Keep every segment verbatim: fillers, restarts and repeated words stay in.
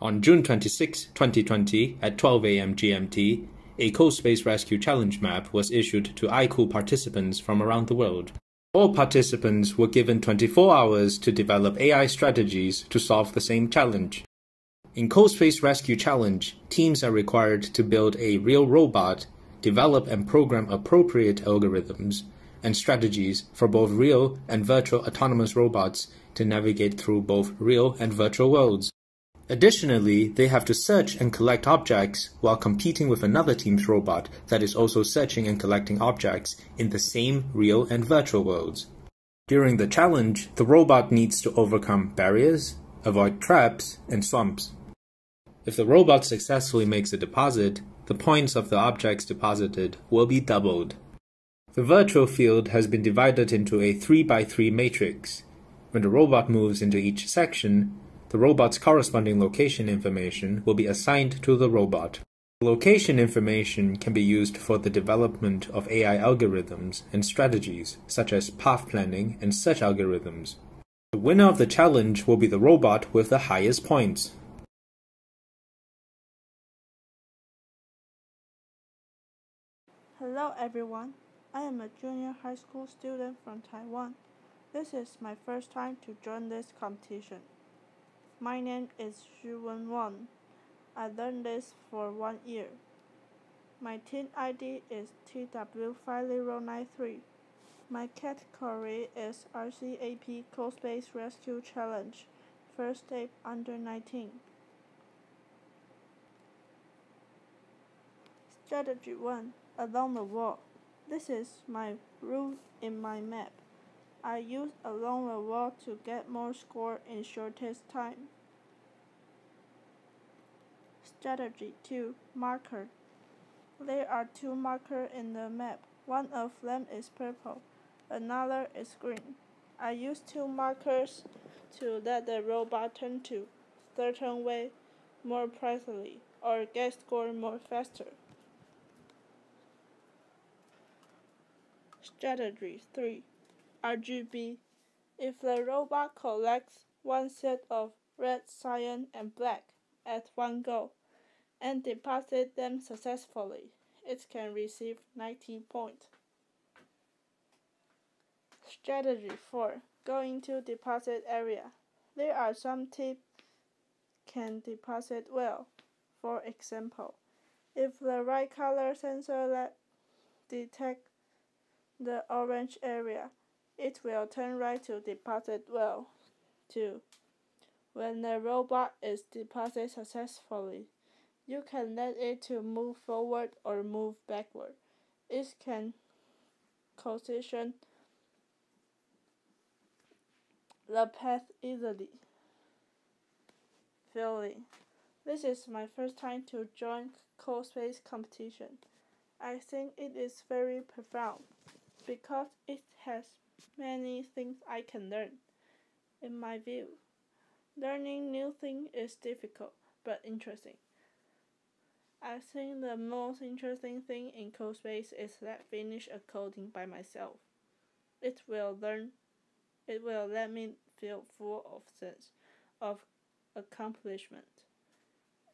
On June twenty-sixth, twenty twenty, at twelve A M G M T, a CoSpace Rescue Challenge map was issued to iCooL participants from around the world. All participants were given twenty-four hours to develop A I strategies to solve the same challenge. In CoSpace Rescue Challenge, teams are required to build a real robot, develop and program appropriate algorithms and strategies for both real and virtual autonomous robots to navigate through both real and virtual worlds. Additionally, they have to search and collect objects while competing with another team's robot that is also searching and collecting objects in the same real and virtual worlds. During the challenge, the robot needs to overcome barriers, avoid traps, and swamps. If the robot successfully makes a deposit, the points of the objects deposited will be doubled. The virtual field has been divided into a three by three matrix. When the robot moves into each section, the robot's corresponding location information will be assigned to the robot. Location information can be used for the development of A I algorithms and strategies, such as path planning and search algorithms. The winner of the challenge will be the robot with the highest points. Hello everyone, I am a junior high school student from Taiwan. This is my first time to join this competition. My name is Xu Wen Wan. I learned this for one year. My team I D is T W five zero nine three. My category is R C A P CoSpace Rescue Challenge, first day under nineteen. Strategy one. Along the wall. This is my route in my map. I use along the wall to get more score in shortest time. Strategy two. Marker. There are two markers in the map. One of them is purple, another is green. I use two markers to let the robot turn to certain way more precisely or get score more faster. Strategy three. R G B. If the robot collects one set of red, cyan, and black at one go and deposits them successfully, it can receive ninety points. Strategy four. Going to deposit area. There are some tips can deposit well. For example, if the right color sensor light detects the orange area, it will turn right to deposit well. two. When the robot is deposited successfully, you can let it to move forward or move backward. It can position the path easily. Filling. This is my first time to join CoSpace competition. I think it is very profound because it has many things I can learn. In my view, learning new things is difficult but interesting. I think the most interesting thing in CoSpace is that finish a coding by myself. It will learn. It will let me feel full of sense of accomplishment.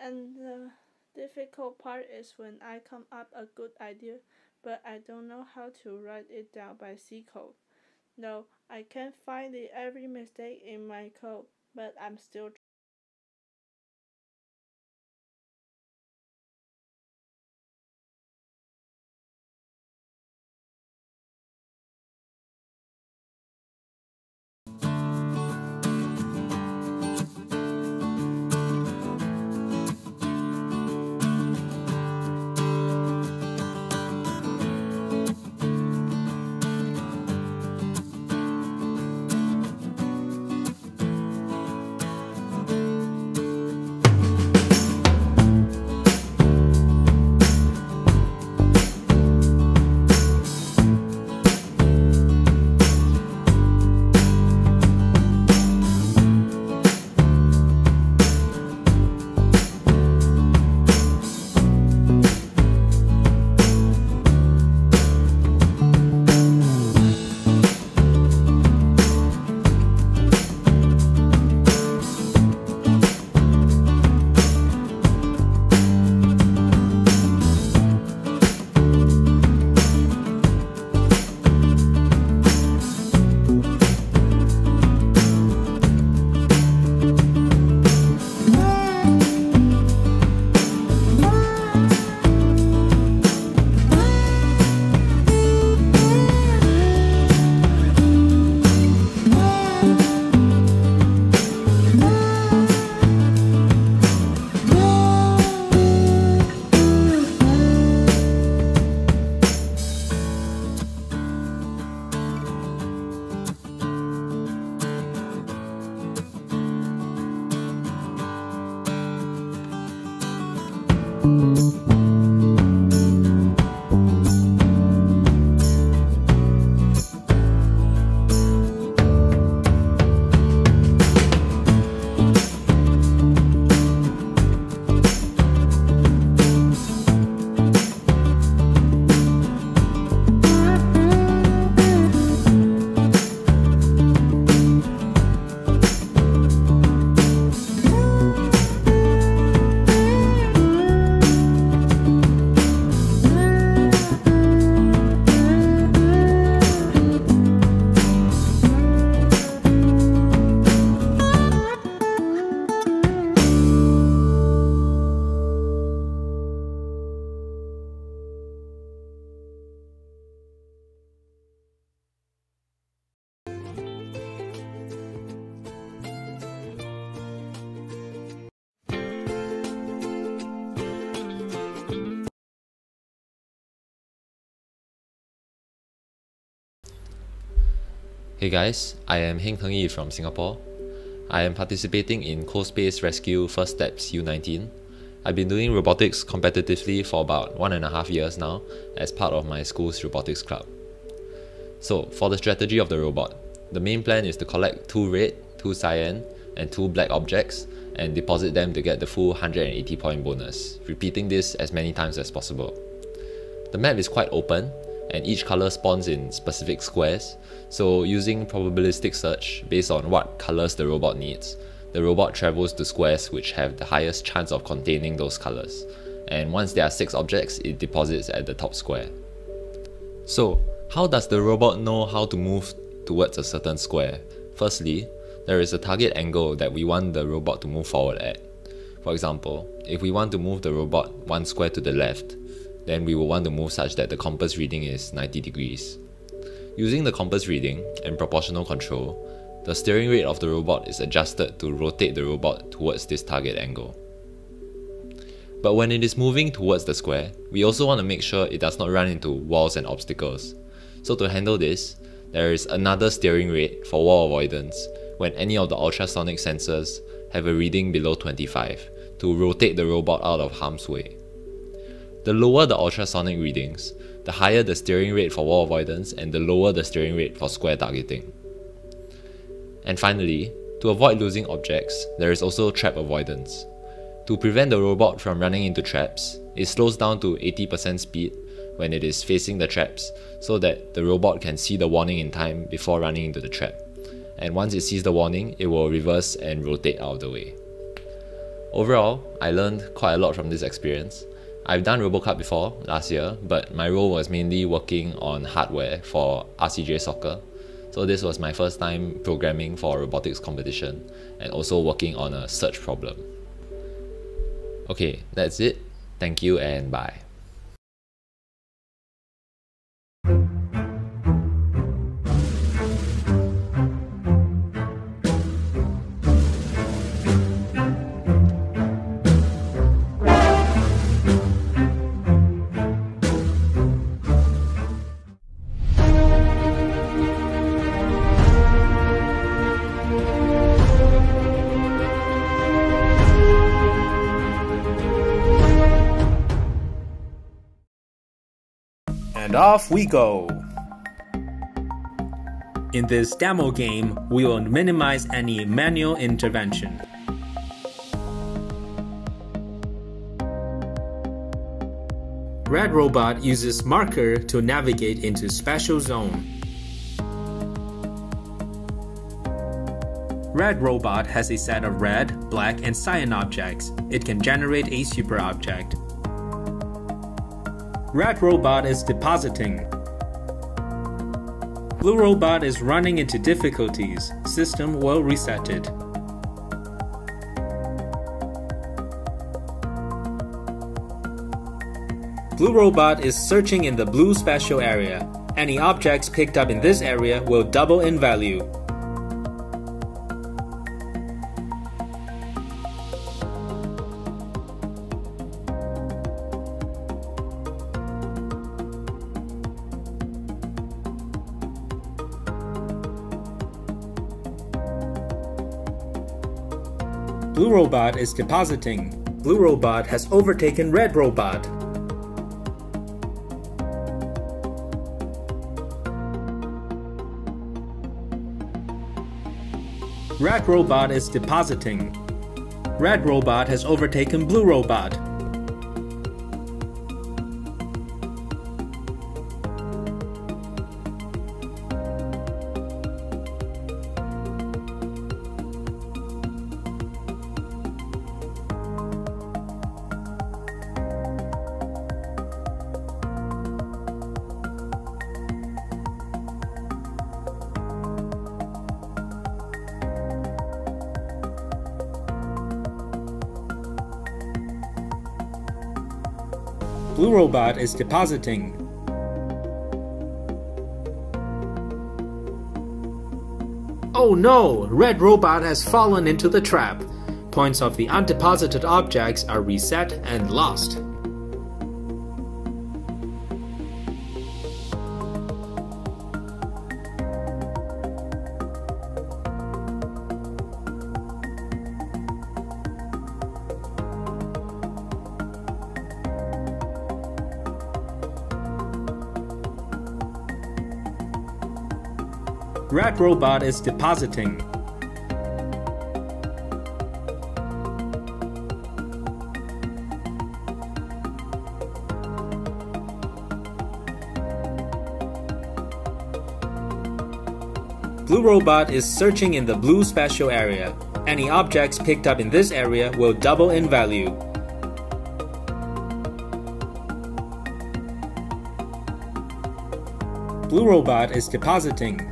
And the difficult part is when I come up a good idea, but I don't know how to write it down by C code. No, I can't find the every mistake in my code, but I'm still trying. Hey guys, I am Heng Heng Yi from Singapore. I am participating in CoSpace Rescue First Steps U nineteen. I've been doing robotics competitively for about one and a half years now as part of my school's robotics club. So for the strategy of the robot, the main plan is to collect two red, two cyan and two black objects and deposit them to get the full one hundred eighty point bonus, repeating this as many times as possible. The map is quite open, and each color spawns in specific squares, so using probabilistic search based on what colors the robot needs, the robot travels to squares which have the highest chance of containing those colors, and once there are six objects, it deposits at the top square. So how does the robot know how to move towards a certain square? Firstly, there is a target angle that we want the robot to move forward at. For example, if we want to move the robot one square to the left, then we will want to move such that the compass reading is ninety degrees. Using the compass reading and proportional control, the steering rate of the robot is adjusted to rotate the robot towards this target angle. But when it is moving towards the square, we also want to make sure it does not run into walls and obstacles. So to handle this, there is another steering rate for wall avoidance when any of the ultrasonic sensors have a reading below twenty-five to rotate the robot out of harm's way. The lower the ultrasonic readings, the higher the steering rate for wall avoidance and the lower the steering rate for square targeting. And finally, to avoid losing objects, there is also trap avoidance. To prevent the robot from running into traps, it slows down to eighty percent speed when it is facing the traps so that the robot can see the warning in time before running into the trap. And once it sees the warning, it will reverse and rotate out of the way. Overall, I learned quite a lot from this experience. I've done RoboCup before, last year, but my role was mainly working on hardware for R C J Soccer. So this was my first time programming for a robotics competition and also working on a search problem. Okay, that's it. Thank you and bye. And off we go! In this demo game, we will minimize any manual intervention. Red robot uses marker to navigate into special zone. Red robot has a set of red, black and cyan objects. It can generate a super object. Red robot is depositing. Blue robot is running into difficulties. System will reset it. Blue robot is searching in the blue special area. Any objects picked up in this area will double in value. Blue robot is depositing. Blue Robot has overtaken Red Robot. Red Robot is depositing. Red Robot has overtaken Blue Robot. Blue Robot is depositing. Oh no! Red Robot has fallen into the trap. Points of the undeposited objects are reset and lost. Red Robot is depositing. Blue Robot is searching in the blue special area. Any objects picked up in this area will double in value. Blue Robot is depositing.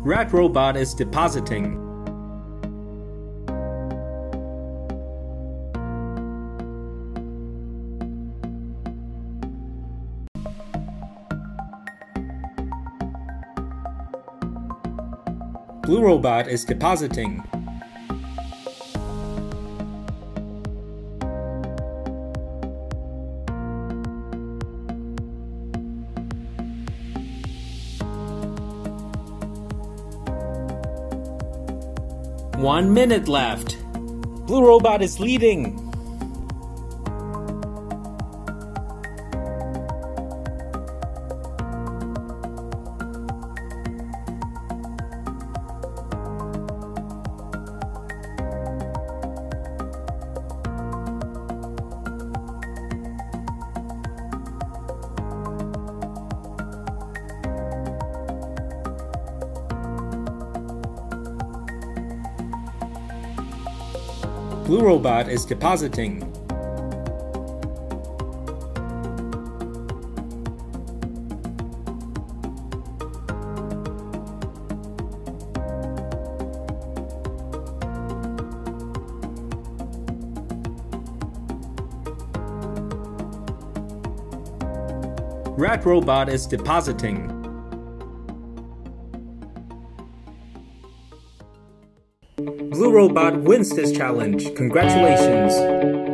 Red Robot is depositing. Blue Robot is depositing. One minute left. Blue Robot is leading. Blue Robot is depositing. Red Robot is depositing. Blue Robot wins this challenge. Congratulations!